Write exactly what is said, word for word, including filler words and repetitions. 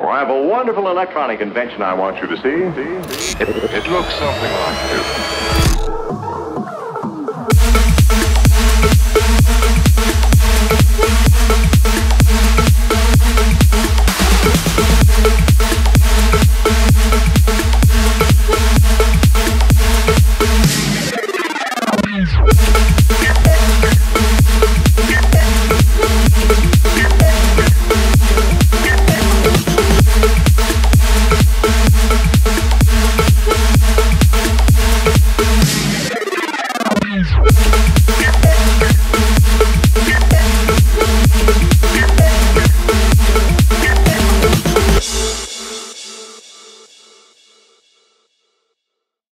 Well, I have a wonderful electronic invention I want you to see. It, it looks something like this.